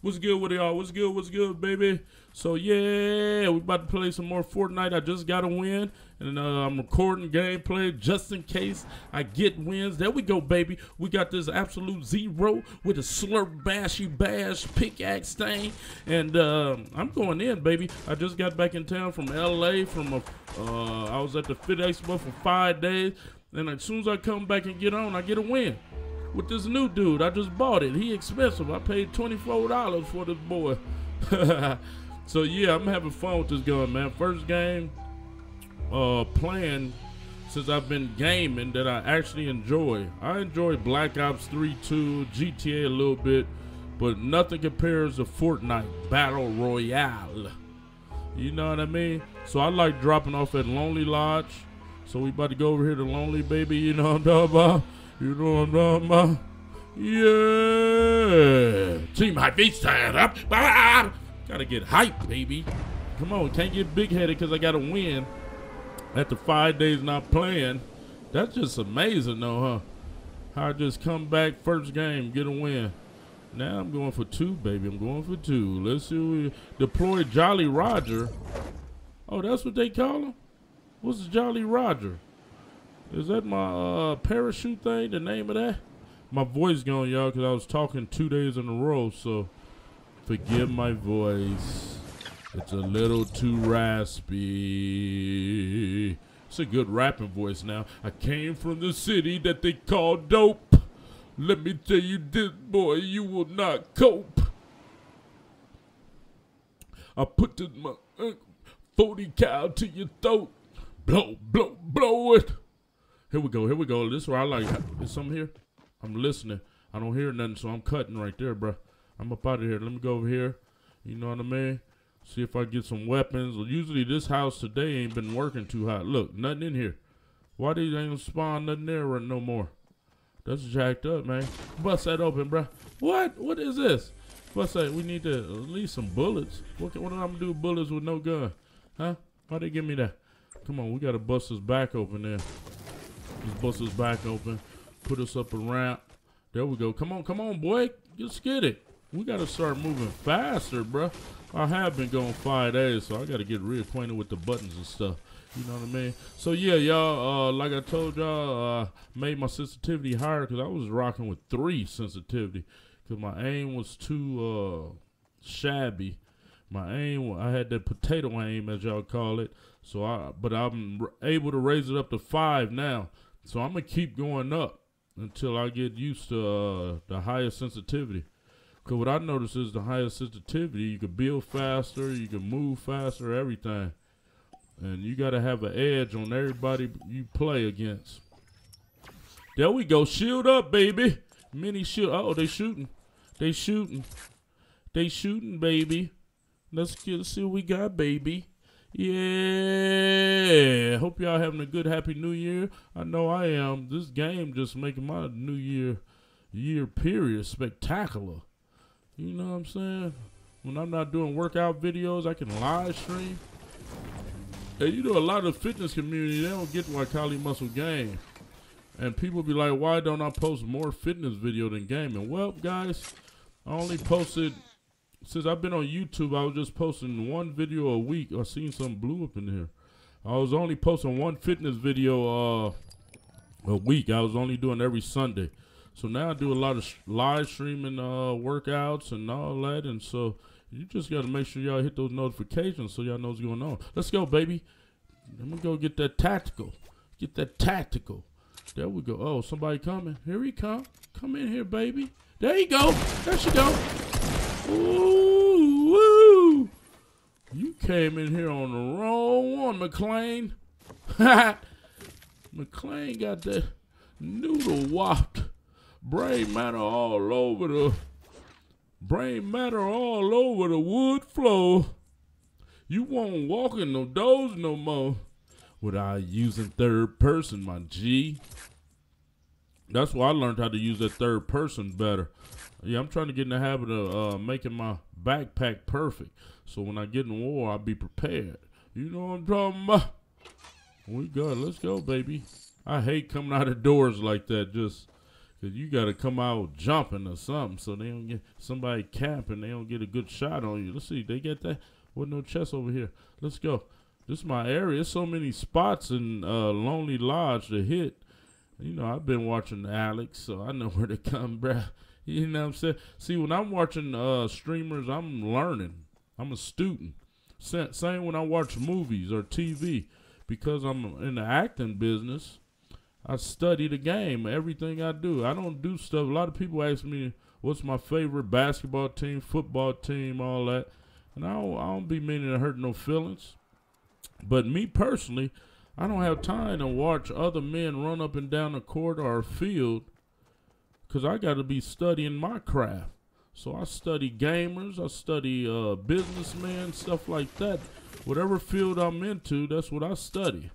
What's good with y'all? What's good? What's good, baby? So yeah, we about to play some more Fortnite. I just got a win, and I'm recording gameplay just in case I get wins. There we go, baby. We got this absolute zero with a slurp bashy bash pickaxe thing, and I'm going in, baby. I just got back in town from LA. I was at the Fit Expo for 5 days, and as soon as I come back and get on, I get a win. With this new dude, I just bought it. He expensive. I paid $24 for this boy. So yeah, I'm having fun with this gun, man. First game playing since I've been gaming that I actually enjoy. I enjoy Black Ops 3, 2, GTA a little bit, but nothing compares to Fortnite Battle Royale. You know what I mean? So I like dropping off at Lonely Lodge. So we about to go over here to Lonely, baby. You know what I'm talking about? You know what I'm talking about? Yeah. Team hype each time up. Ah, gotta get hype, baby. Come on, can't get big-headed because I gotta win after 5 days not playing. That's just amazing though, huh? How I just come back first game, get a win. Now I'm going for two, baby. I'm going for two. Let's see what we deploy. Jolly Roger. Oh, that's what they call him? What's Jolly Roger? Is that my parachute thing, the name of that? My voice gone, y'all, because I was talking 2 days in a row, so forgive my voice. It's a little too raspy. It's a good rapping voice now. I came from the city that they call dope. Let me tell you this, boy, you will not cope. I put this my 40 cal to your throat. Blow, blow, blow it. Here we go, here we go. This is where I like. Is something here? I'm listening. I don't hear nothing, so I'm cutting right there, bro. I'm up out of here. Let me go over here. You know what I mean? See if I get some weapons. Well, usually this house today ain't been working too hot. Look, nothing in here. Why they ain't spawn nothing there no more? That's jacked up, man. Bust that open, bro. What? What is this? Bust that. We need to at least some bullets. What am I gonna do with bullets with no gun? Huh? Why they give me that? Come on, we gotta bust this back open there. Just bust us back open, put us up around. There we go. Come on, come on, boy. Just get it. We gotta start moving faster, bruh. I have been going 5 days, so I gotta get reacquainted with the buttons and stuff. You know what I mean? So yeah, y'all, like I told y'all, made my sensitivity higher because I was rocking with 3 sensitivity because my aim was too shabby. My aim, I had that potato aim, as y'all call it. So but I'm able to raise it up to 5 now. So I'm gonna keep going up until I get used to the higher sensitivity. Cause what I notice is the higher sensitivity, you can build faster, you can move faster, everything. And you gotta have an edge on everybody you play against. There we go, shield up, baby. Mini shield, uh oh, they shooting. They shooting. They shooting, baby. Let's see what we got, baby. Yeah, hope y'all having a good happy new year. I know I am. This game just making my new year period spectacular. You know what I'm saying? When I'm not doing workout videos, I can live stream. And you know, a lot of the fitness community, they don't get why Kali Muscle game. And people be like, why don't I post more fitness video than gaming? Well, guys, I only posted, since I've been on YouTube, I was just posting 1 video a week. I seen something blue up in here. I was only posting 1 fitness video a week. I was only doing every Sunday. So now I do a lot of live streaming workouts and all that. And so you just got to make sure y'all hit those notifications so y'all know what's going on. Let's go, baby. Let me go get that tactical. Get that tactical. There we go. Oh, somebody coming. Here he come. Come in here, baby. There you go. There she go. Ooh, woo. You came in here on the wrong one, McLean. McLean got that noodle whopped. Brain matter all over the wood floor. You won't walk in no doors no more without using third person, my G. That's why I learned how to use that third person better. Yeah, I'm trying to get in the habit of making my backpack perfect. So when I get in war, I'll be prepared. You know what I'm talking about? We got, let's go, baby. I hate coming out of doors like that. Just Cause you gotta come out jumping or something, so they don't get somebody capping. They don't get a good shot on you. Let's see, they get that. With no chest over here. Let's go. This is my area. There's so many spots in Lonely Lodge to hit. You know, I've been watching Alex, so I know where to come, bruh. You know what I'm saying? See, when I'm watching streamers, I'm learning. I'm a student. Same when I watch movies or TV, because I'm in the acting business. I study the game, everything I do. I don't do stuff. A lot of people ask me, what's my favorite basketball team, football team, all that. And I don't be meaning to hurt no feelings. But me personally, I don't have time to watch other men run up and down the court or a field, because I got to be studying my craft. So I study gamers, I study businessmen, stuff like that. Whatever field I'm into, that's what I study.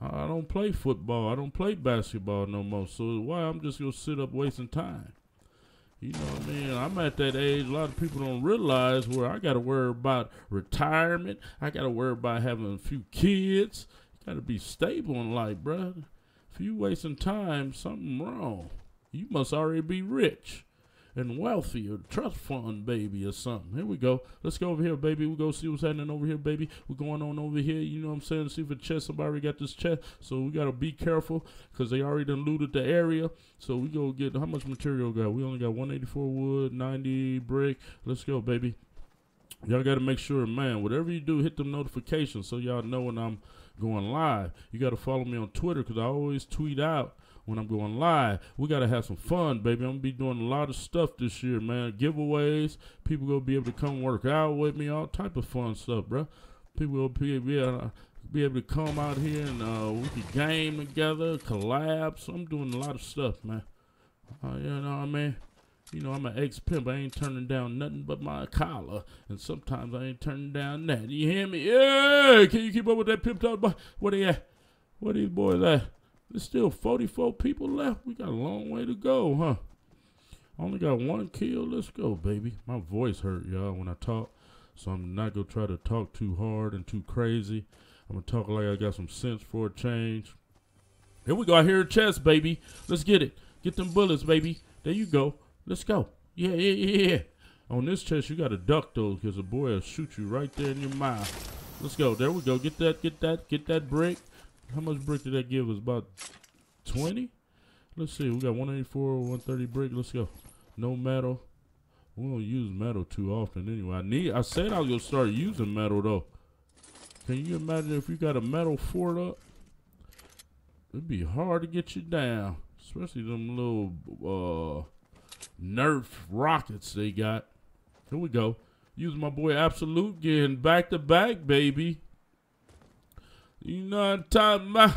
I don't play football. I don't play basketball no more. So why I'm just going to sit up wasting time? You know what I mean? I'm at that age. A lot of people don't realize where I got to worry about retirement. I got to worry about having a few kids. You got to be stable in life, bro. If you wasting time, something wrong. You must already be rich and wealthy or trust fund, baby, or something. Here we go. Let's go over here, baby. We'll go see what's happening over here, baby. We're going on over here. You know what I'm saying? See if a chest. Somebody already got this chest. So we got to be careful because they already done looted the area. So we go get how much material we got? We only got 184 wood, 90 brick. Let's go, baby. Y'all got to make sure, man, whatever you do, hit them notifications so y'all know when I'm going live. You got to follow me on Twitter because I always tweet out when I'm going live. We got to have some fun, baby. I'm going to be doing a lot of stuff this year, man. Giveaways. People going to be able to come work out with me. All type of fun stuff, bro. People will be able to come out here and we can game together, collab. So I'm doing a lot of stuff, man. You know what I mean? You know, I'm an ex-pimp. I ain't turning down nothing but my collar. And sometimes I ain't turning down that. You hear me? Yeah! Can you keep up with that pimp talk? Where they at? Where these boys at? There's still 44 people left. We got a long way to go, huh? Only got one kill. Let's go, baby. My voice hurt, y'all, when I talk. So I'm not going to try to talk too hard and too crazy. I'm going to talk like I got some sense for a change. Here we go. I hear a chest, baby. Let's get it. Get them bullets, baby. There you go. Let's go. Yeah, yeah, yeah. On this chest, you got to duck those because the boy will shoot you right there in your mouth. Let's go. There we go. Get that, get that, get that brick. How much brick did that give us? About 20? Let's see. We got 184, 130 brick. Let's go. No metal. We don't use metal too often anyway. I said I was going to start using metal, though. Can you imagine if you got a metal fort up? It'd be hard to get you down. Especially them little Nerf rockets they got. Here we go. Use my boy Absolute getting back to back, baby. You know what I'm talking about?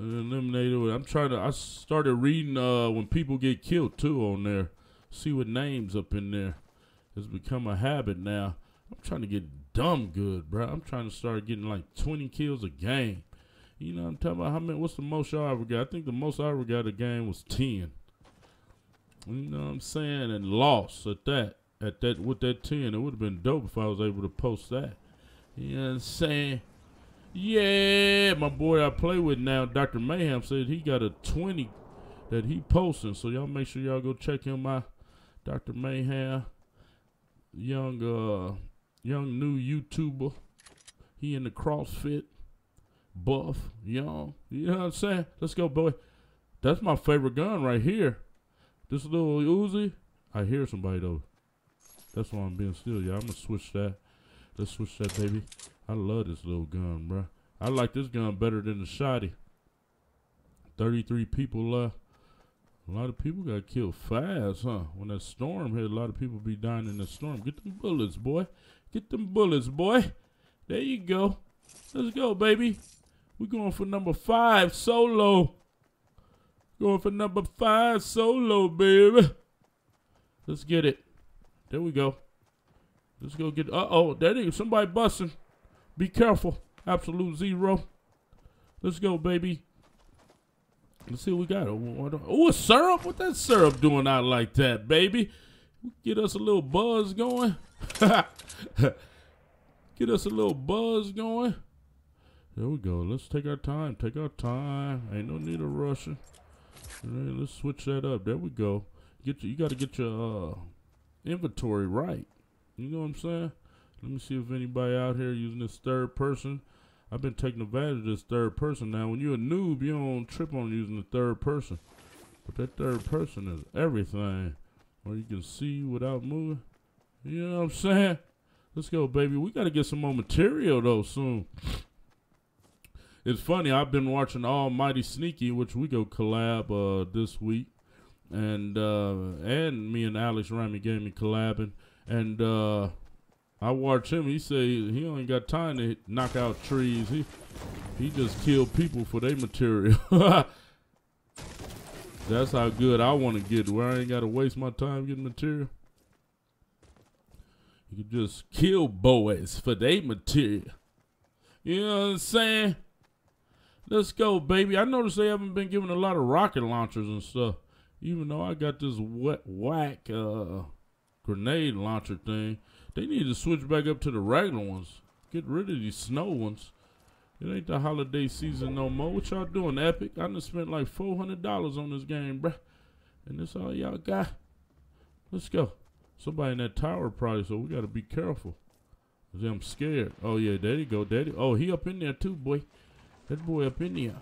Eliminator. I'm trying to. I started reading when people get killed too on there. See what names up in there. It's become a habit now. I'm trying to get dumb good, bro. I'm trying to start getting like 20 kills a game. You know what I'm talking about? How many? What's the most I ever got? I think the most I ever got a game was 10. You know what I'm saying? And lost at that. With that 10, it would have been dope if I was able to post that. You know what I'm saying? Yeah, my boy I play with now, Dr. Mayhem, said he got a 20 that he posting. So y'all make sure y'all go check him out. Dr. Mayhem, young new YouTuber. He in the CrossFit, buff, young. You know what I'm saying? Let's go, boy. That's my favorite gun right here. This little Uzi. I hear somebody, though. That's why I'm being still, y'all. I'm going to switch that. Let's switch that, baby. I love this little gun, bro. I like this gun better than the shotty. 33 people left. A lot of people got killed fast, huh? When that storm hit, a lot of people be dying in the storm. Get them bullets, boy. Get them bullets, boy. There you go. Let's go, baby. We're going for number 5 solo. Going for number 5 solo, baby. Let's get it. There we go. Let's go get. Uh-oh. There is somebody busting. Be careful, Absolute Zero. Let's go, baby. Let's see what we got. Oh, a syrup? What that syrup doing out like that, baby? Get us a little buzz going. Get us a little buzz going. There we go. Let's take our time. Ain't no need of rushing. Alright, let's switch that up. There we go. You gotta get your inventory right. You know what I'm saying? Let me see if anybody out here using this third person. I've been taking advantage of this third person. Now, when you're a noob, you don't trip on using the third person. But that third person is everything. Or you can see without moving. You know what I'm saying? Let's go, baby. We gotta get some more material though soon. It's funny, I've been watching Almighty Sneaky, which we go collab this week. And me and Alex Ramy Gaming collabing. And I watch him, he say he ain't got time to knock out trees. He just kill people for their material. That's how good I want to get, where I ain't got to waste my time getting material. You can just kill boys for their material. You know what I'm saying? Let's go, baby. I noticed they haven't been giving a lot of rocket launchers and stuff, even though I got this wet whack grenade launcher thing. They need to switch back up to the regular ones. Get rid of these snow ones. It ain't the holiday season no more. What y'all doing, Epic? I done spent like $400 on this game, bruh. And that's all y'all got. Let's go. Somebody in that tower probably, so we got to be careful. I'm scared. Oh, yeah, there you go, daddy. Oh, he up in there too, boy. That boy up in there.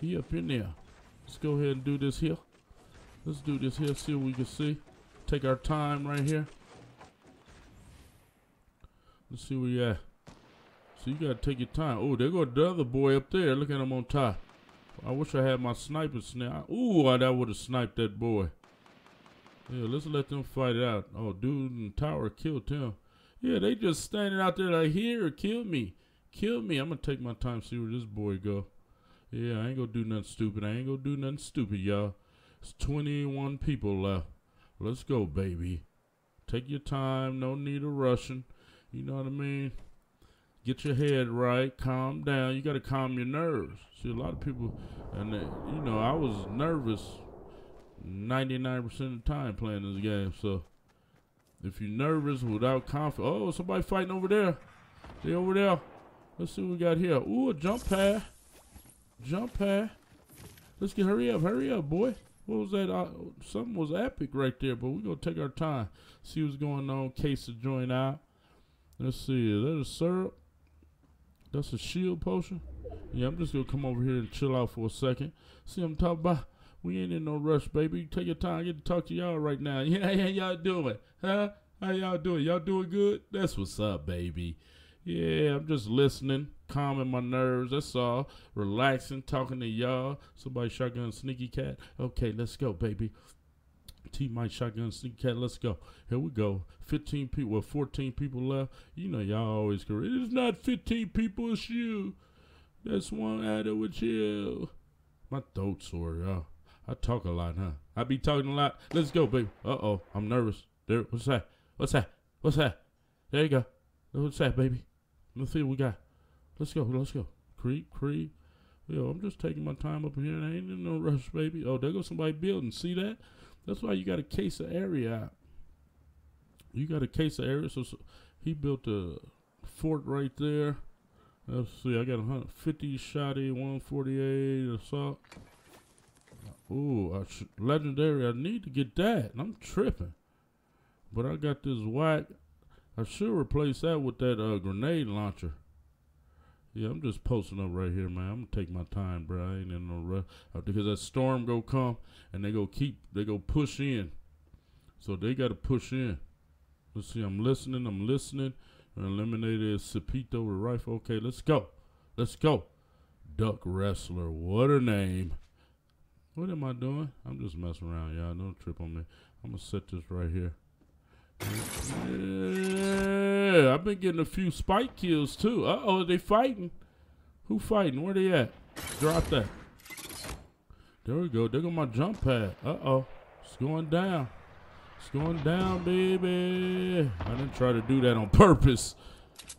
He up in there. Let's go ahead and do this here. Let's do this here, see what we can see. Take our time right here. Let's see where you at. So you gotta take your time. Oh, there go the other boy up there. Look at him on top. I wish I had my sniper snap. Ooh, I would have sniped that boy. Yeah, let's let them fight it out. Oh, dude in the tower killed him. Yeah, they just standing out there like, here, kill me. Kill me. I'm gonna take my time, see where this boy go. Yeah, I ain't gonna do nothing stupid. I ain't gonna do nothing stupid, y'all. It's 21 people left. Let's go, baby. Take your time. No need of rushing. You know what I mean? Get your head right. Calm down. You got to calm your nerves. See, a lot of people, and they, you know, I was nervous 99% of the time playing this game. So if you're nervous without confidence, oh, somebody fighting over there. They over there. Let's see what we got here. Ooh, a jump pad. Jump pad. Let's get, hurry up, boy. What was that? Something was epic right there, but we're going to take our time. See what's going on, case to join out. Let's see, is that a syrup? That's a shield potion? Yeah, I'm just going to come over here and chill out for a second. See what I'm talking about? We ain't in no rush, baby. Take your time. I get to talk to y'all right now. Yeah, how y'all doing? Huh? How y'all doing? Y'all doing good? That's what's up, baby. Yeah, I'm just listening, calming my nerves. That's all. Relaxing, talking to y'all. Somebody shotgun sneaky cat. Okay, let's go, baby. Team Mike shotgun sneaky cat. Let's go. Here we go. 15 people, well, 14 people left. You know, y'all always correct. It's not 15 people, it's you. That's one added with you. My throat's sore, y'all. I talk a lot, huh? I be talking a lot. Let's go, baby. Uh-oh, I'm nervous. There, what's that? What's that? What's that? There you go. What's that, baby? Let's see what we got. Let's go, let's go. Creep, creep. Yo, I'm just taking my time up here. And I ain't in no rush, baby. Oh, there goes somebody building. See that? That's why you got to case the area out. You got to case the area. So he built a fort right there. Let's see. I got 150 shotty, 148 assault. Ooh, legendary. I need to get that. I'm tripping. But I got this whack. I should replace that with that grenade launcher. Yeah, I'm just posting up right here, man. I'm gonna take my time, bro. I ain't in no rush because that storm go come and they go push in. So they gotta push in. Let's see. I'm listening. Eliminated Cipito with rifle. Okay, let's go. Let's go. Duck wrestler. What a name. What am I doing? I'm just messing around, y'all. Don't trip on me. I'm gonna set this right here. Yeah, I've been getting a few spike kills too. Uh-oh, they fighting. Who fighting? Where they at? Drop that. There we go. There go my jump pad. Uh-oh. It's going down. It's going down, baby. I didn't try to do that on purpose.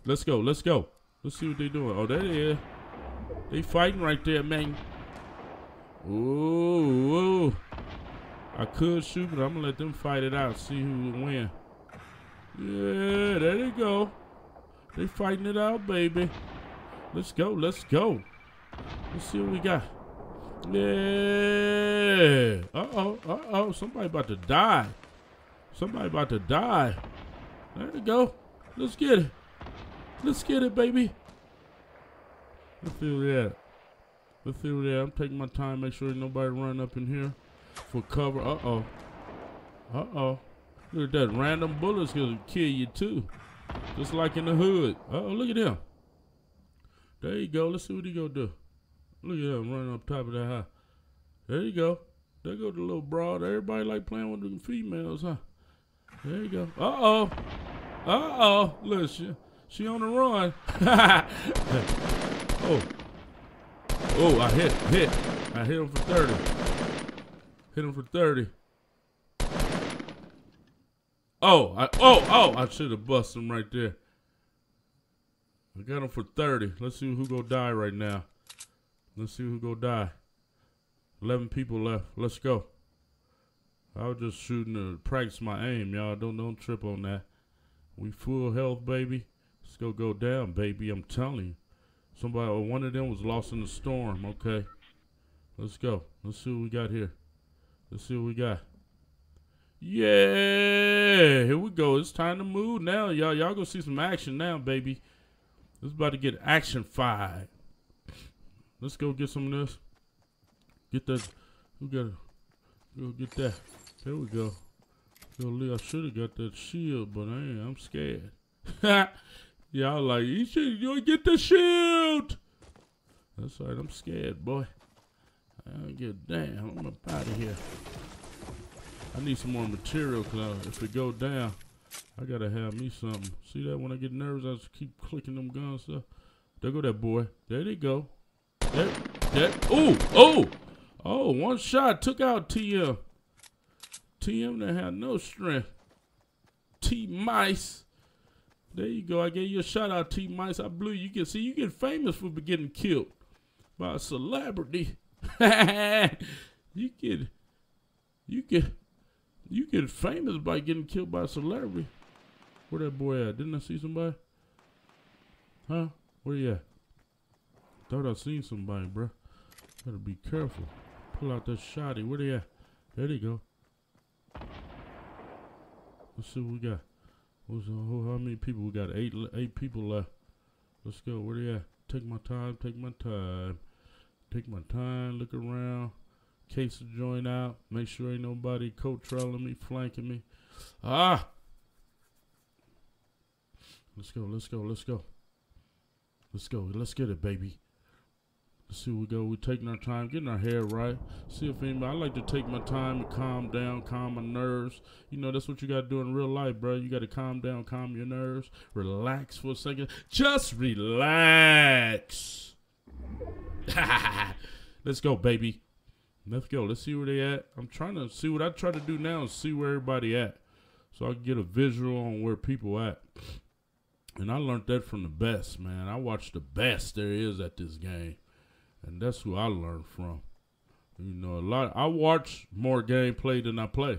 Let's go. Let's go. Let's see what they doing. Oh, there they are. They fighting right there, man. Ooh. I could shoot, but I'm going to let them fight it out. See who will win. Yeah, there they go. They fighting it out, baby. Let's go. Let's go. Let's see what we got. Yeah. Uh-oh. Somebody about to die. Somebody about to die. There we go. Let's get it. Let's get it, baby. Let's see where they're at. Let's see where they're at. I'm taking my time. Make sure nobody run up in here for cover. Uh-oh. Uh-oh. Look at that. Random bullets gonna kill you, too. Just like in the hood. Uh-oh. Look at him. There you go. Let's see what he gonna do. Look at him running up top of that high. There you go. There go the little broad. Everybody like playing with the females, huh? There you go. Uh-oh. Uh-oh. Look, she on the run. Oh. Oh, I hit. I hit him for 30. Hit him for 30. Oh, I should have busted him right there. I got him for 30. Let's see who go die right now. Let's see who go die. 11 people left. Let's go. I was just shooting to practice my aim, y'all. Don't trip on that. We full health, baby. Let's go down, baby. I'm telling you. Somebody, one of them was lost in the storm, okay? Let's go. Let's see what we got here. Let's see what we got. Yeah! Here we go. It's time to move now, y'all. Y'all gonna see some action now, baby. It's about to get action-fied. Let's go get some of this. Get that. We gotta go get that. There we go. I should have got that shield, but I'm scared. Y'all like, you should get the shield. That's right. I'm scared, boy. I don't give a damn. I'm up out of here. I need some more material, because if it go down, I got to have me something. See that? When I get nervous, I just keep clicking them guns stuff. There go that boy. There they go. Oh, one shot took out TM. TM that had no strength. T-Mice. There you go. I gave you a shout out, T-Mice. I blew you. You get famous for getting killed by a celebrity. You get famous by getting killed by a celebrity. Where that boy at? Didn't I see somebody? Huh? Where you at? Thought I seen somebody, bro. Gotta be careful. Pull out that shotty. Where they at? There they go. Let's see what we got. How many people we got? Eight people left. Let's go. Where they at? Take my time. Look around. Case to join out. Make sure ain't nobody co-trailing me, flanking me. Ah! Let's go. Let's get it, baby. Let's see where we go. We're taking our time, getting our hair right. See if anybody. I like to take my time and calm down, calm my nerves. You know, that's what you got to do in real life, bro. You got to calm down, calm your nerves. Relax for a second. Just relax. Let's go, baby. Let's go. Let's see where they at. I'm trying to see what I try to do now is see where everybody at. So I can get a visual on where people at. And I learned that from the best, man. I watched the best there is at this game. And that's who I learned from. You know, I watch more gameplay than I play.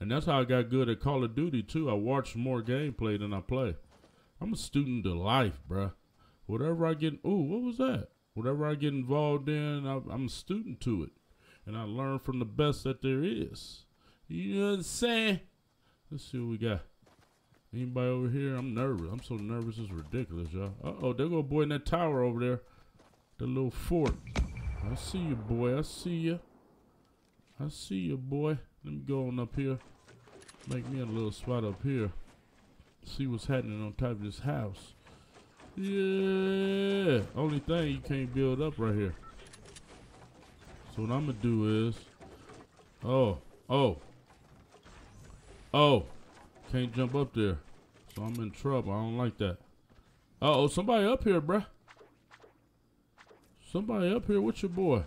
And that's how I got good at Call of Duty, too. I watch more gameplay than I play. I'm a student of life, bruh. Whatever I get... Ooh, what was that? Whatever I get involved in, I'm a student to it. And I learn from the best that there is. You know what I'm saying? Let's see what we got. Anybody over here? I'm nervous. I'm so nervous it's ridiculous, y'all. Uh-oh, there go a boy in that tower over there. The little fort. I see you, boy. I see you. I see you, boy. Let me go on up here. Make me a little spot up here. See what's happening on top of this house. Yeah. Only thing you can't build up right here. So what I'm going to do is. Oh. Can't jump up there. So I'm in trouble. I don't like that. Uh-oh. Somebody up here, bruh. Somebody up here. What's your boy?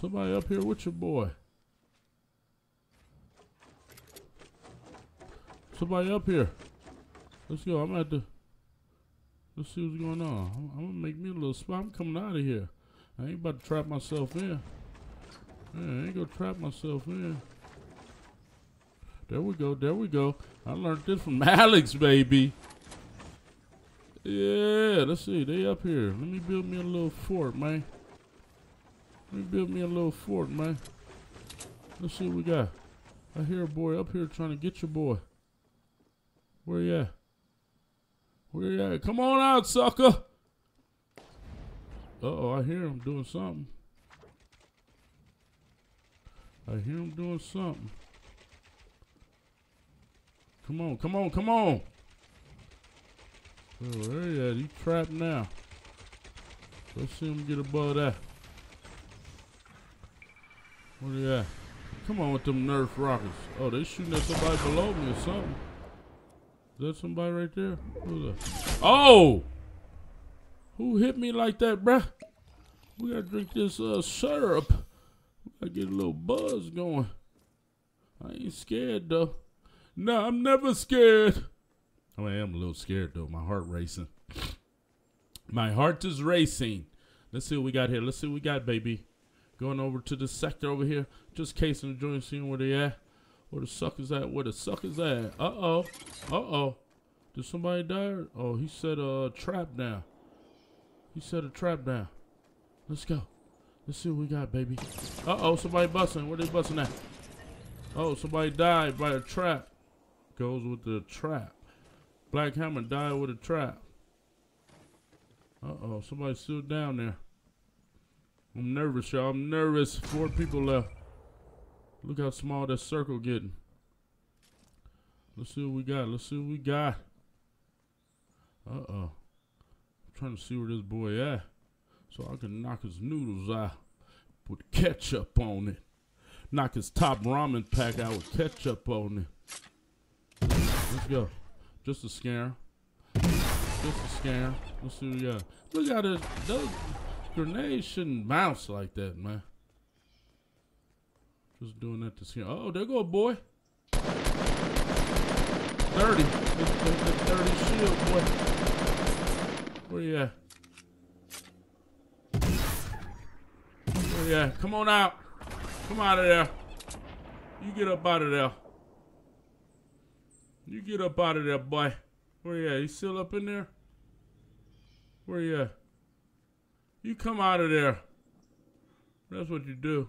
Somebody up here. What's your boy? Somebody up here. Let's go. Let's see what's going on. I'm gonna make me a little spot. I'm coming out of here. I ain't about to trap myself in. Man, I ain't gonna trap myself in. There we go. I learned this from Alex, baby. Yeah, let's see. They up here. Let me build me a little fort, man. Let's see what we got. I hear a boy up here trying to get your boy. Where you at? Come on out, sucker! Uh-oh, I hear him doing something. Come on, Oh, there he at. He trapped now. Let's see him get above that. Where he at? Come on with them Nerf rockets. Oh, they shooting at somebody below me or something. Is that somebody right there? Who's that? Oh! Who hit me like that, bruh? We gotta drink this syrup. We gotta get a little buzz going. I ain't scared, though. No, I'm never scared. I mean, I am a little scared, though. My heart racing. My heart is racing. Let's see what we got here. Let's see what we got, baby. Going over to this sector over here. Just case and enjoying seeing where they at. Where the suckers at? Uh-oh. Did somebody die? Oh, he set a trap down. Let's go. Let's see what we got, baby. Uh-oh, somebody busting. Where they busting at? Oh, somebody died by a trap. Goes with the trap. Black Hammer died with a trap. Uh-oh, somebody's still down there. I'm nervous, y'all. I'm nervous. 4 people left. Look how small that circle getting. Let's see what we got. Uh-oh. I'm trying to see where this boy at so I can knock his noodles out with ketchup on it. Knock his top ramen pack out with ketchup on it. Let's go. Just a scare. Let's see what we got. Look how those grenades shouldn't bounce like that, man. Just doing that to scare. Oh, there go a boy. 30. The 30 shield, boy. Where you at? Come on out. Come out of there. You get up out of there. Boy. Where you at? You still up in there? Where you at? You come out of there. That's what you do.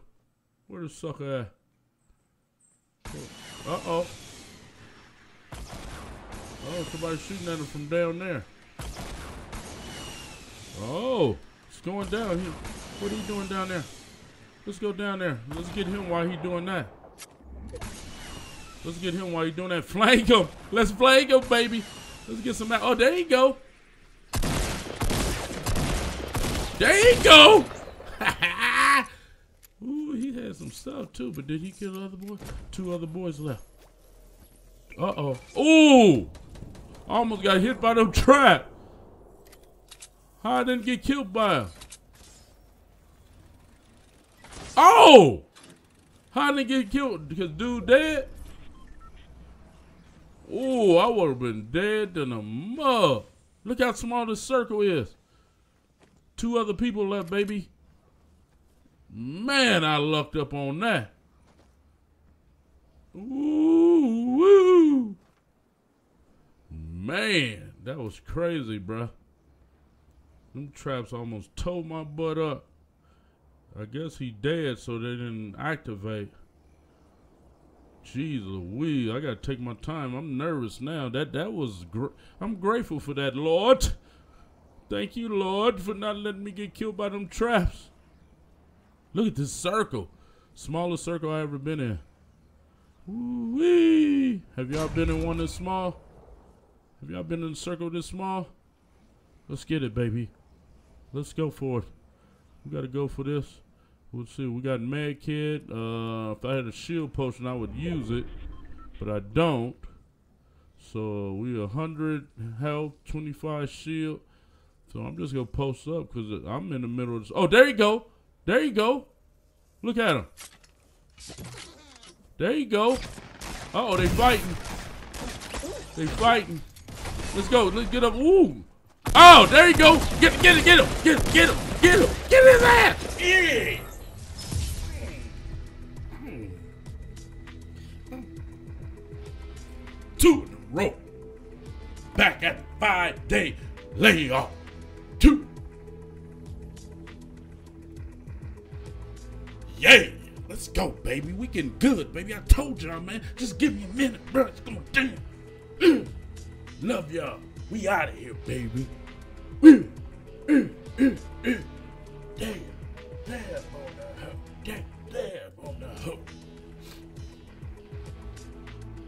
Where the sucker at? Uh-oh. Oh, somebody's shooting at him from down there. Oh, it's going down here. What are you doing down there? Let's go down there. Let's get him while he's doing that. Flank him. Let's flank him, baby. Let's get some out. Oh, there you go. Ooh, he had some stuff, too. But did he kill the other boy? 2 other boys left. Uh-oh. Ooh! I almost got hit by them trap. How I didn't get killed by him? Oh! How I didn't get killed? Because dude dead? Ooh, I would have been dead in a mug. Look how small this circle is. 2 other people left, baby. Man, I lucked up on that. Ooh, woo. Man, that was crazy, bruh. Them traps almost tore my butt up. I guess he dead, so they didn't activate. Jeez Louise, I gotta take my time. I'm nervous now. That was great. I'm grateful for that, Lord. Thank you, Lord, for not letting me get killed by them traps. Look at this circle. Smallest circle I ever been in. Woo-wee. Have y'all been in one this small? Have y'all been in a circle this small? Let's get it, baby. Let's go for it. We gotta go for this. We'll see. We got Mad Kid. If I had a shield potion, I would use it, but I don't. So we 100 health, 25 shield. So I'm just gonna post up because I'm in the middle of this. Oh, there you go. Look at him. Uh-oh, they fighting. Let's go. Let's get up. Ooh. Oh, there you go. Get him. Get him. Get his ass. Yeah. Two in a row. Back at 5-day Layer 2. Yay! Let's go, baby. We getting good, baby. I told y'all, man. Just give me a minute, bro. It's going down. Love y'all. We out of here, baby.